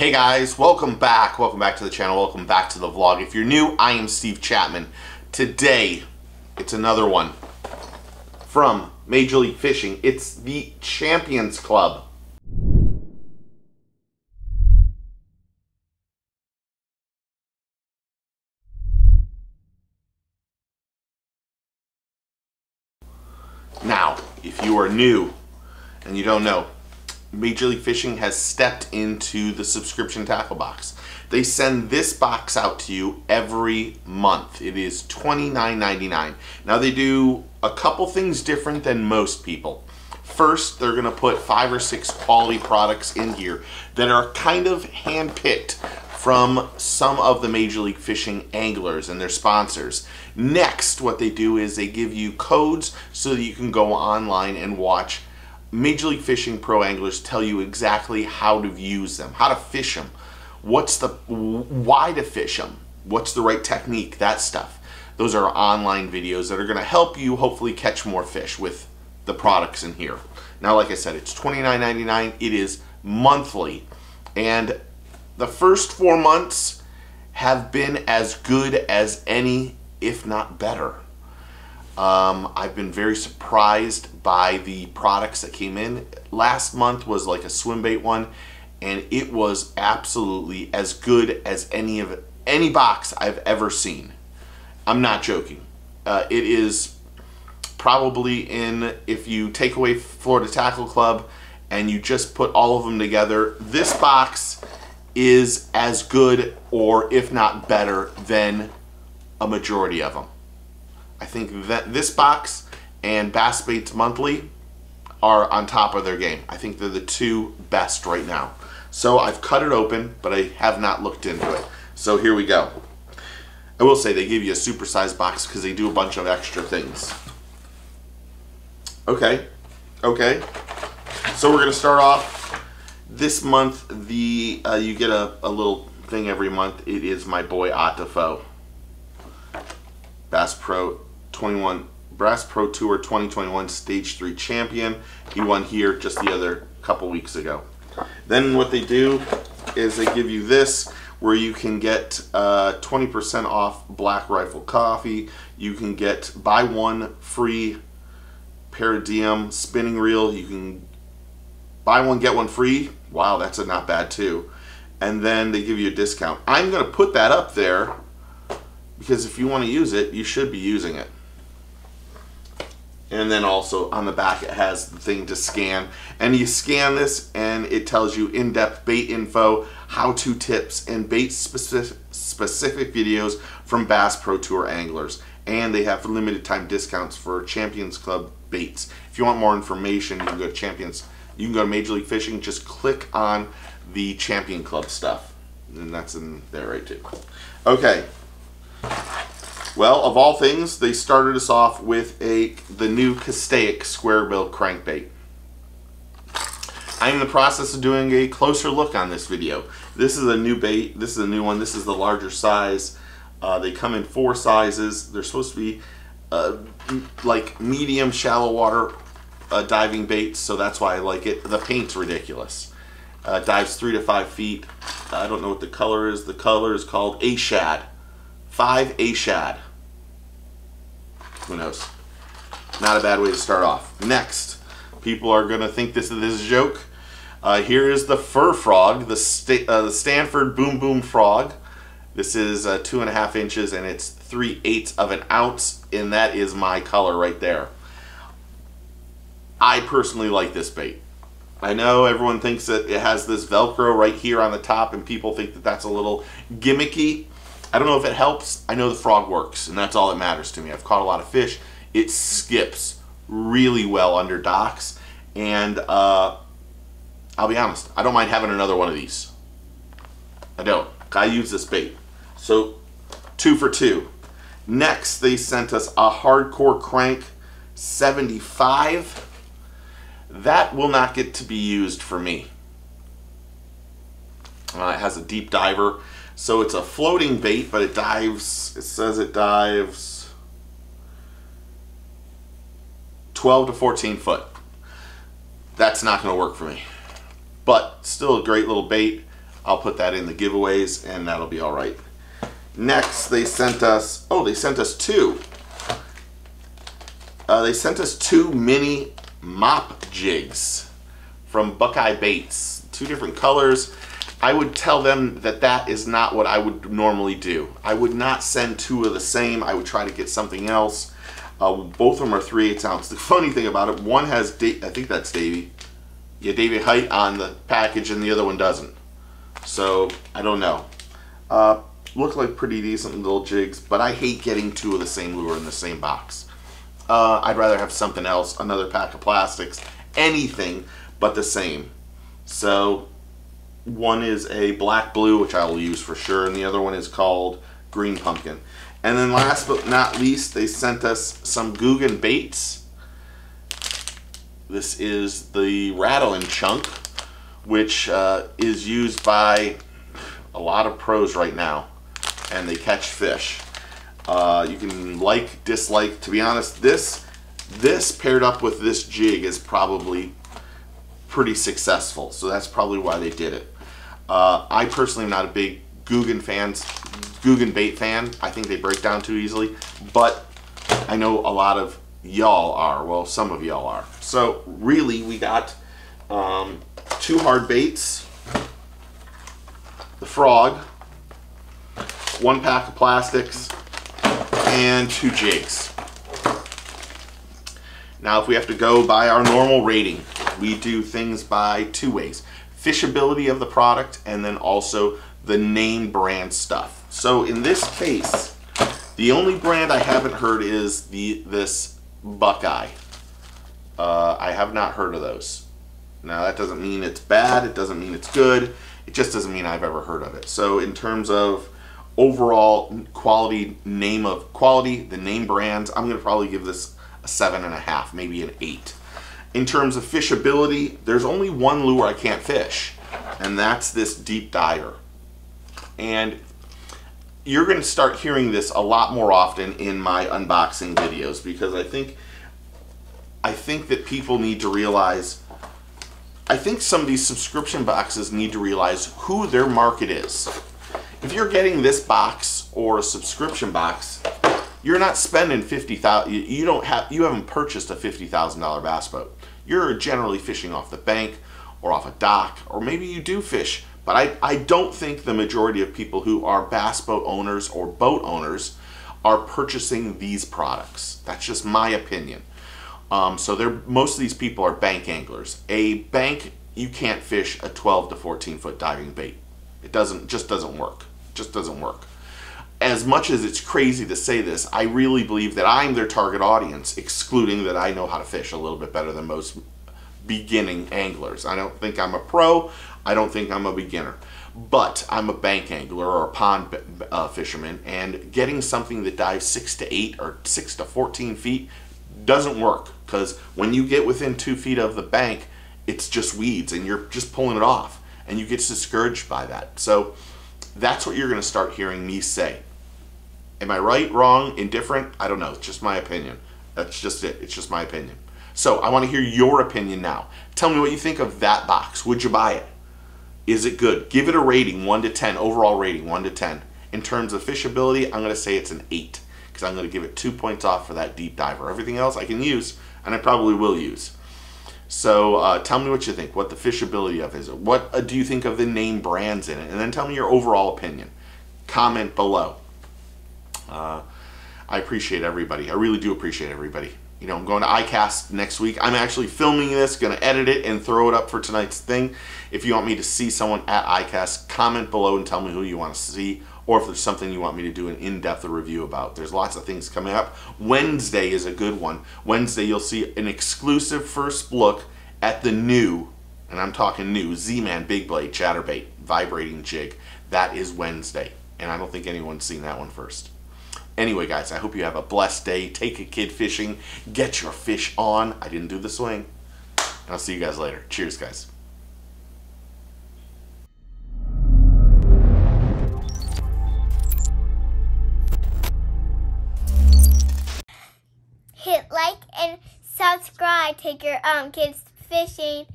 Hey guys, welcome back to the channel, welcome back to the vlog. If you're new, I am Steve Chapman. Today, it's another one from Major League Fishing. It's the Champions Club. Now, if you are new and you don't know, Major League Fishing has stepped into the subscription tackle box. They send this box out to you every month. It is $29.99. Now they do a couple things different than most people. First, they're gonna put 5 or 6 quality products in here that are kind of hand-picked from some of the Major League Fishing anglers and their sponsors. Next, what they do is they give you codes so that you can go online and watch Major League Fishing pro anglers tell you exactly how to use them, how to fish them, why to fish them, what's the right technique, that stuff. Those are online videos that are going to help you hopefully catch more fish with the products in here. Now, like I said, it's $29.99. It is monthly, and the first 4 months have been as good as any, if not better. I've been very surprised by the products that came in. Last month was like a swimbait one, and it was absolutely as good as any box I've ever seen. I'm not joking. It is probably in, if you take away Florida Tackle Club and you just put all of them together, this box is as good or if not better than a majority of them. I think that this box and Bass Baits Monthly are on top of their game. I think they're the two best right now. So I've cut it open, but I have not looked into it. So here we go. I will say they give you a supersized box because they do a bunch of extra things. Okay. So we're gonna start off this month. You get a little thing every month. It is my boy Attafo. Bass Pro Tour 2021 Stage 3 Champion. He won here just the other couple weeks ago. Then what they do is they give you this where you can get 20% off Black Rifle Coffee. You can get buy one free Paradigm spinning reel. You can buy one, get one free. Wow, that's not bad too. And then they give you a discount. I'm gonna put that up there because if you want to use it, you should be using it. And then also on the back, it has the thing to scan. And you scan this and it tells you in-depth bait info, how-to tips, and bait specific videos from Bass Pro Tour anglers. And they have limited time discounts for Champions Club baits. If you want more information, you can go to Major League Fishing, just click on the Champion Club stuff. And that's in there right too. Okay. Well, of all things, they started us off with the new Castaic square bill crankbait. I'm in the process of doing a closer look on this video. This is a new bait. This is a new one. This is the larger size. They come in 4 sizes. They're supposed to be like medium shallow water diving baits, so that's why I like it. The paint's ridiculous. Dives 3 to 5 feet. I don't know what the color is. The color is called a shad. 5A shad. Who knows? Not a bad way to start off. Next, people are going to think this is a joke. Here is the fur frog, the Stanford Boom Boom Frog. This is 2.5 inches and it's 3/8 of an ounce, and that is my color right there. I personally like this bait. I know everyone thinks that it has this Velcro right here on the top, and people think that that's a little gimmicky. I don't know if it helps. I know the frog works, and that's all that matters to me. I've caught a lot of fish. It skips really well under docks, and I'll be honest, I don't mind having another one of these. I don't. I use this bait. So 2 for 2. Next, they sent us a Hardcore Crank 75. That will not get to be used for me. It has a deep diver. So it's a floating bait, but it dives, it says it dives 12 to 14 foot. That's not going to work for me. But still a great little bait. I'll put that in the giveaways and that'll be all right. Next, they sent us, they sent us two mini mop jigs from Buckeye Baits, two different colors. I would tell them that that is not what I would normally do. I would not send two of the same. I would try to get something else. Both of them are 3/8 ounce. The funny thing about it, one has, I think that's Davey. Yeah, Davey Height on the package, and the other one doesn't. So, I don't know. Look like pretty decent little jigs, but I hate getting two of the same lure in the same box. I'd rather have something else, another pack of plastics, anything but the same. So, one is a black blue, which I will use for sure, and the other one is called Green Pumpkin. And then last but not least, they sent us some Googan baits. This is the Rattlin' Chunk, which is used by a lot of pros right now, and they catch fish. You can like, dislike. To be honest, this paired up with this jig is probably pretty successful, so that's probably why they did it. I personally am not a big Googan bait fan. I think they break down too easily, but I know a lot of y'all are. Well, some of y'all are. So really, we got two hard baits, the frog, one pack of plastics, and two jigs. Now, if we have to go by our normal rating, we do things by two ways: fishability of the product, and then also the name brand stuff. So in this case, the only brand I haven't heard is this Buckeye. I have not heard of those. Now, that doesn't mean it's bad, it doesn't mean it's good, it just doesn't mean I've ever heard of it. So in terms of overall quality, name of quality, the name brands, I'm gonna probably give this a 7.5, maybe an 8. In terms of fishability, there's only one lure I can't fish, and that's this deep diver. And you're going to start hearing this a lot more often in my unboxing videos, because I think that people need to realize, I think some of these subscription boxes need to realize who their market is. If you're getting this box or a subscription box, you're not spending $50,000. You haven't purchased a $50,000 bass boat. You're generally fishing off the bank or off a dock, or maybe you do fish. But I don't think the majority of people who are bass boat owners or boat owners are purchasing these products. That's just my opinion. So most of these people are bank anglers. A bank, you can't fish a 12 to 14 foot diving bait. It just doesn't work. It just doesn't work. As much as it's crazy to say this, I really believe that I'm their target audience, excluding that I know how to fish a little bit better than most beginning anglers. I don't think I'm a pro. I don't think I'm a beginner, but I'm a bank angler or a pond fisherman, and getting something that dives 6 to 8 or 6 to 14 feet doesn't work, because when you get within 2 feet of the bank, it's just weeds and you're just pulling it off, and you get discouraged by that. So that's what you're going to start hearing me say. Am I right, wrong, indifferent? I don't know. It's just my opinion. That's just it. It's just my opinion. So I want to hear your opinion now. Tell me what you think of that box. Would you buy it? Is it good? Give it a rating, 1 to 10, overall rating, 1 to 10. In terms of fishability, I'm going to say it's an 8, because I'm going to give it 2 points off for that deep diver. Everything else I can use, and I probably will use. So tell me what you think, what the fishability of it is. What do you think of the name brands in it? And then tell me your overall opinion. Comment below. I appreciate everybody. I really do appreciate everybody. You know, I'm going to ICAST next week. I'm actually filming this, going to edit it, and throw it up for tonight's thing. If you want me to see someone at ICAST, comment below and tell me who you want to see, or if there's something you want me to do an in-depth review about. There's lots of things coming up. Wednesday is a good one. Wednesday, you'll see an exclusive first look at the new, and I'm talking new, Z-Man Big Blade Chatterbait Vibrating Jig. That is Wednesday, and I don't think anyone's seen that one first. Anyway, guys, I hope you have a blessed day. Take a kid fishing. Get your fish on. I didn't do the swing. And I'll see you guys later. Cheers, guys. Hit like and subscribe. Take your kids fishing.